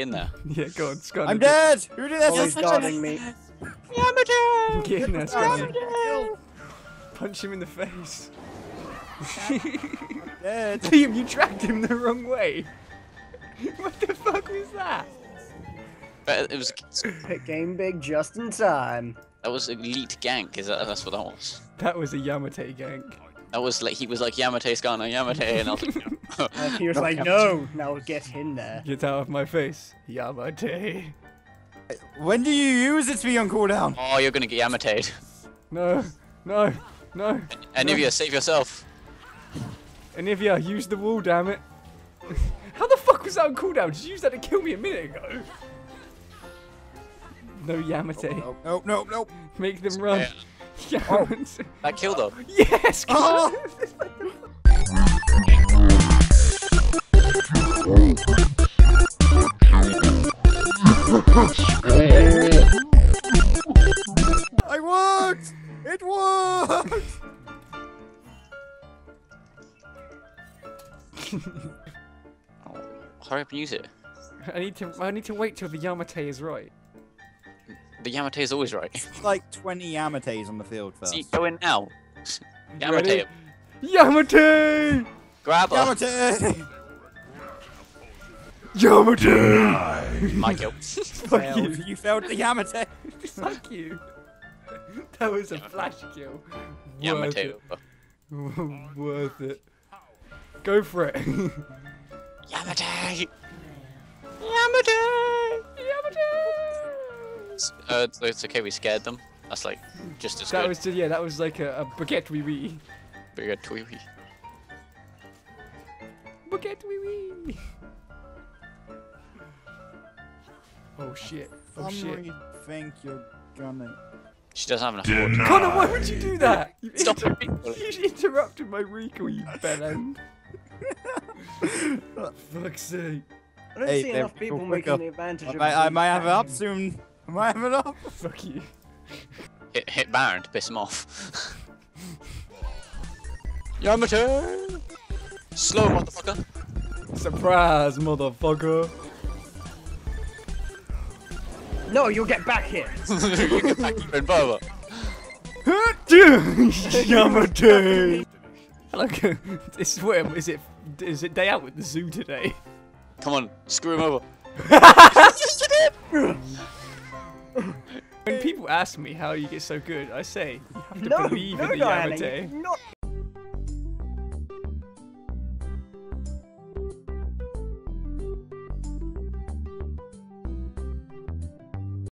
in there. Yeah, go on, Skana. I'm dead! Who did that? Oh, he's guarding me. Yamate! Get in there, Skana. Punch him in the face. Dead. Liam, you dragged him the wrong way. What the fuck was that? But it was game big just in time. That was elite gank. Is that? That's what that was. That was a Yamate gank. That was like he was like Yamate Skana Yamate, and I was like, no. And he was like, no, now get in there. Get out of my face, Yamate. When do you use it to be on cooldown? Oh, you're gonna get Yamate'd. No, no, no. Anivia, save yourself. Anivia, use the wall, damn it. How the fuck was that on cooldown? Did you use that to kill me a minute ago? No, Yamate. Oh, no, no, no, no. Make them run. Yeah. Oh, that killed them. Yes! Oh. I worked! It worked! Oh, hurry up and use it. I need to wait till the Yamate is right. The Yamate is always right. It's like 20 Yamates on the field first. See, go in now. Yamate. Yamate! Grab her. Yamate! Yamate! My guilt. Fuck you. You failed the Yamate. Fuck you. That was a flash kill. Yamate. Worth it. Go for it. Yamate! Yamate! Yamate! It's okay, we scared them. That's like, just as good. Yeah, that was like a baguette wee wee. Baguette wee wee. Baguette wee wee! Oh shit, oh shit. I think you're gonna... She doesn't have enough water. Connor, why would you do that? You Stop You interrupted my recall, you bellend. Fuck's sake. I don't see enough people making the advantage of I might have it up soon. Am I having up? Fuck you. Hit Baron to piss him off. Yamate! Slow, motherfucker! Surprise, motherfucker! No, you'll get back here! You get back here in Burma! Yamate! I swear, is it day out with the zoo today? Come on, screw him over. When people ask me how you get so good, I say, you have to believe in the Yamate. No, darling, not